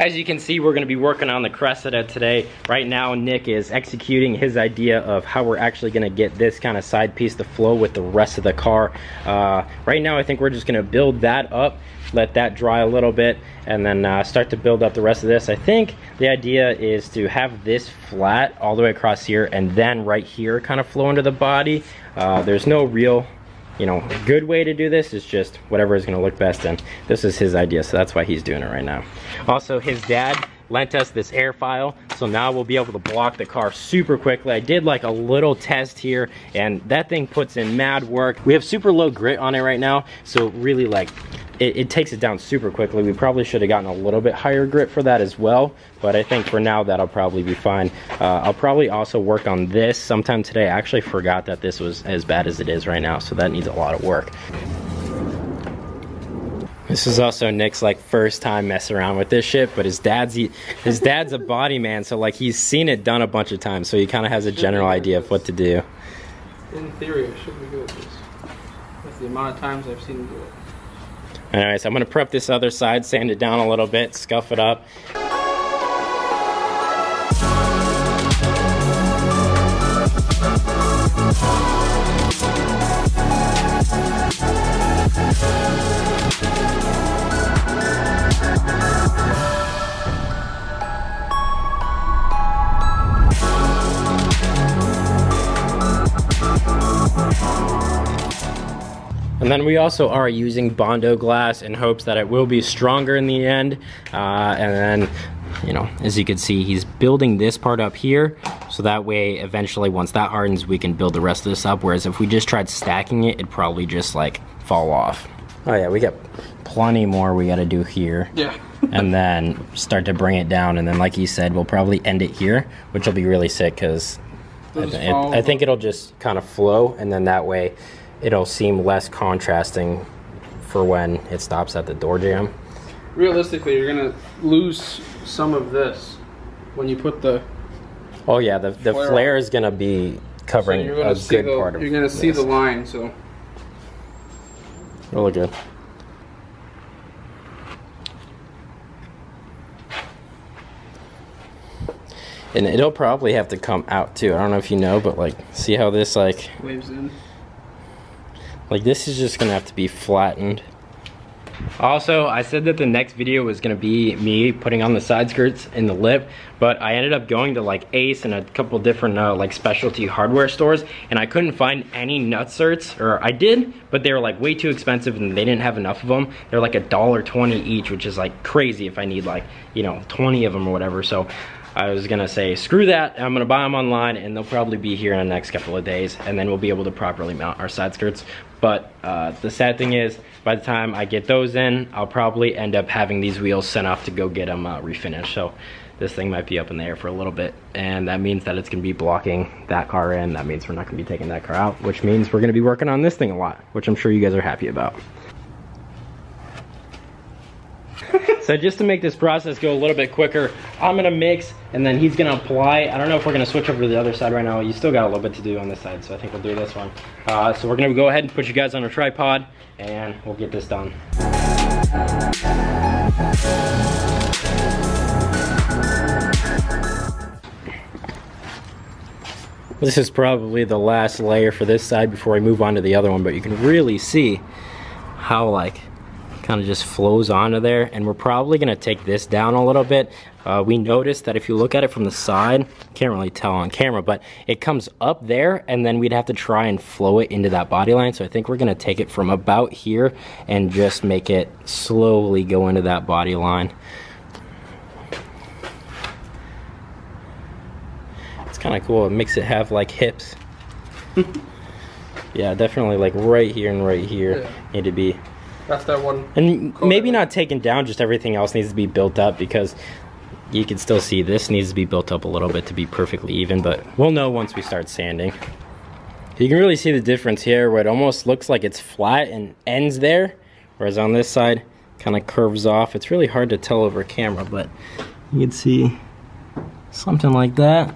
As you can see, we're going to be working on the Cressida today. Right now, Nick is executing his idea of how we're actually going to get this kind of side piece to flow with the rest of the car. Right now, I think we're just going to build that up, let that dry a little bit, and then start to build up the rest of this. I think the idea is to have this flat all the way across here, and then right here kind of flow into the body. There's no real, you know, good way to do this. Is just whatever is going to look best, and this is his idea, so that's why he's doing it right now. Also, his dad lent us this air file, so now we'll be able to block the car super quickly. I did like a little test here, and that thing puts in mad work. We have super low grit on it right now, so really like it takes it down super quickly. We probably should have gotten a little bit higher grit for that as well, but I think for now that'll probably be fine. I'll probably also work on this sometime today. I actually forgot that this was as bad as it is right now, so that needs a lot of work. This is also Nick's like first time messing around with this shit, but his dad's a body man, so like he's seen it done a bunch of times, so he kind of has a general idea of what to do. In theory, I should be good at this. That's the amount of times I've seen him do it. Alright, so I'm going to prep this other side, sand it down a little bit, scuff it up. And then we also are using Bondo glass in hopes that it will be stronger in the end. And then, you know, as you can see, he's building this part up here, so that way eventually once that hardens we can build the rest of this up, whereas if we just tried stacking it, it'd probably just like fall off. Oh yeah, we got plenty more we gotta do here. Yeah. And then start to bring it down, and then like he said, we'll probably end it here, which will be really sick because I think it'll just kind of flow, and then that way it'll seem less contrasting for when it stops at the door jamb. Realistically, you're gonna lose some of this when you put the... Oh yeah, the flare is gonna be covering a good part of it. You're gonna see the line, so... It'll look good. And it'll probably have to come out too. I don't know if you know, but like, see how this like... Waves in. Like this is just gonna have to be flattened. Also, I said that the next video was gonna be me putting on the side skirts and the lip, but I ended up going to like Ace and a couple different like specialty hardware stores, and I couldn't find any nutserts, or I did, but they were like way too expensive and they didn't have enough of them. They're like $1.20 each, which is like crazy if I need like, you know, 20 of them or whatever. So I was gonna say, screw that, I'm gonna buy them online, and they'll probably be here in the next couple of days, and then we'll be able to properly mount our side skirts. But the sad thing is, by the time I get those in, I'll probably end up having these wheels sent off to go get them refinished. So this thing might be up in the air for a little bit, and that means that it's gonna be blocking that car in. That means we're not gonna be taking that car out, which means we're gonna be working on this thing a lot, which I'm sure you guys are happy about. So just to make this process go a little bit quicker, I'm gonna mix and then he's gonna apply. I don't know if we're gonna switch over to the other side right now. You still got a little bit to do on this side, so I think we'll do this one. So we're gonna go ahead and put you guys on a tripod and we'll get this done. This is probably the last layer for this side before I move on to the other one, but you can really see how like kind of just flows onto there, and we're probably gonna take this down a little bit. We noticed that if you look at it from the side, can't really tell on camera, but it comes up there, and then we'd have to try and flow it into that body line. So I think we're gonna take it from about here and just make it slowly go into that body line. It's kind of cool. It makes it have like hips. Yeah, definitely like right here and right here, yeah. Need to be. That's that one. And maybe not taken down, just everything else needs to be built up, because you can still see this needs to be built up a little bit to be perfectly even, but we'll know once we start sanding. You can really see the difference here where it almost looks like it's flat and ends there, whereas on this side kind of curves off. It's really hard to tell over camera, but you can see something like that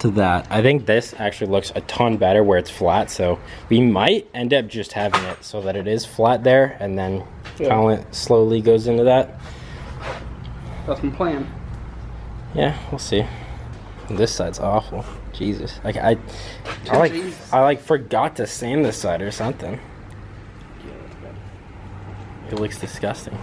to that. I think this actually looks a ton better where it's flat, so we might end up just having it so that it is flat there, and then yeah, kind of slowly goes into that. That's my plan. Yeah, we'll see. This side's awful. Jesus. Like I forgot to sand this side or something. Yeah, that's bad. It looks disgusting.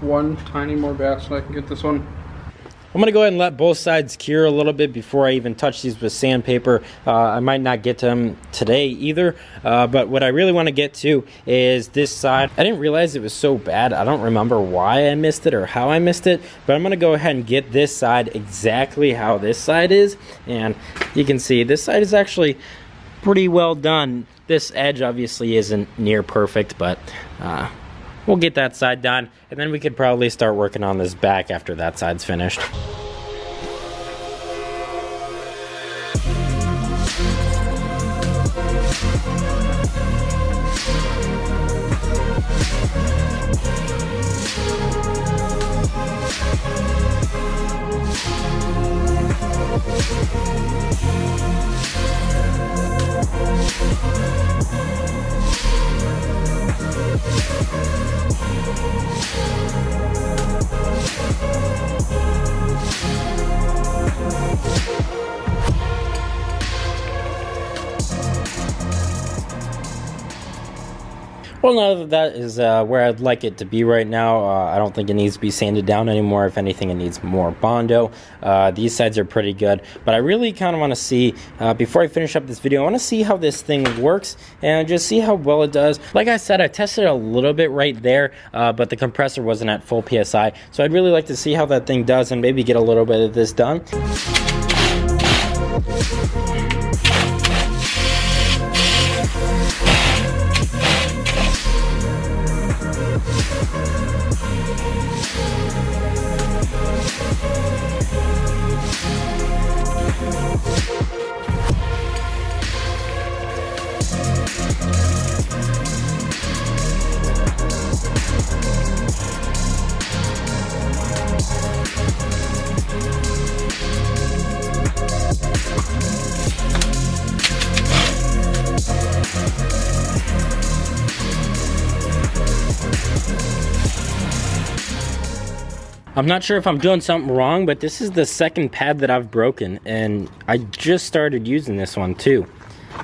One tiny more batch so I can get this one. I'm gonna go ahead and let both sides cure a little bit before I even touch these with sandpaper. I might not get to them today either, but what I really want to get to is this side. I didn't realize it was so bad. I don't remember why I missed it or how I missed it, but I'm gonna go ahead and get this side exactly how this side is, and you can see this side is actually pretty well done. This edge obviously isn't near perfect, but we'll get that side done, and then we could probably start working on this back after that side's finished. Well, now that is where I'd like it to be right now. I don't think it needs to be sanded down anymore. If anything, it needs more Bondo. These sides are pretty good, but I really kind of want to see, before I finish up this video, I want to see how this thing works and just see how well it does. Like I said, I tested a little bit right there, but the compressor wasn't at full PSI, so I'd really like to see how that thing does and maybe get a little bit of this done. I'm not sure if I'm doing something wrong, but this is the second pad that I've broken, and I just started using this one too.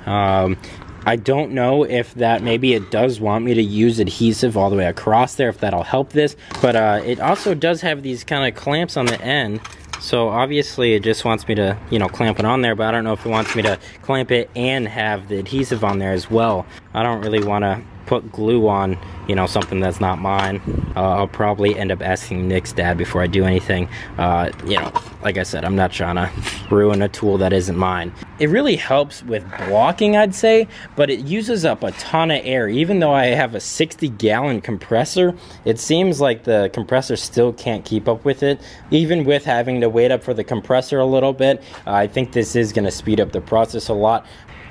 I don't know if that, maybe it does want me to use adhesive all the way across there, if that'll help this, but it also does have these kind of clamps on the end, so obviously it just wants me to, you know, clamp it on there, but I don't know if it wants me to clamp it and have the adhesive on there as well. I don't really want to put glue on, you know, something that's not mine. I'll probably end up asking Nick's dad before I do anything. You know, like I said, I'm not trying to ruin a tool that isn't mine. It really helps with blocking, I'd say, but it uses up a ton of air. Even though I have a 60-gallon compressor, it seems like the compressor still can't keep up with it. Even with having to wait up for the compressor a little bit, I think this is going to speed up the process a lot.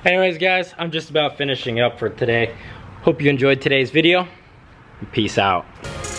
Anyways, guys, I'm just about finishing up for today. Hope you enjoyed today's video. Peace out.